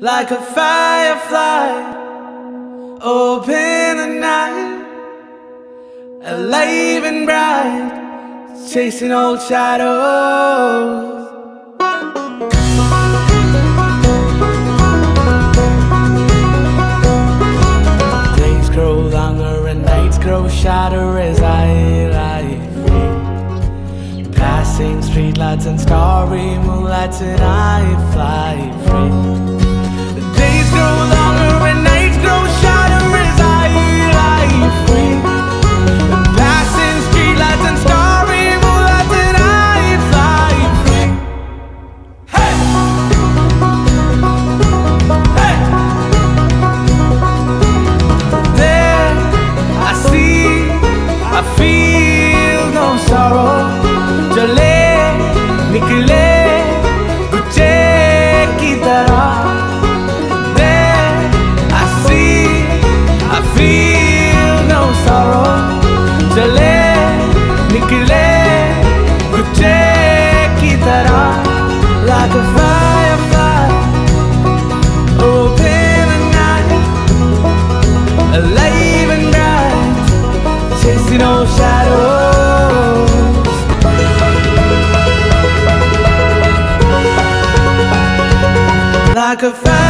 like a firefly, open at night, alive and bright, chasing old shadows. Days grow longer and nights grow shorter as I lie free, passing streetlights and starry moonlights, and I fly free. The days grow longer and nights grow shorter as I lie free, passing streetlights and starry moonlights, and I fly free. Hey! Hey! There I see, I feel no sorrow. Jale, nikle, uche ki tarah. Chale, nikle, kuchhe ki tarah, like a firefly, open at night, alive and bright, chasing all shadows. Like a firefly.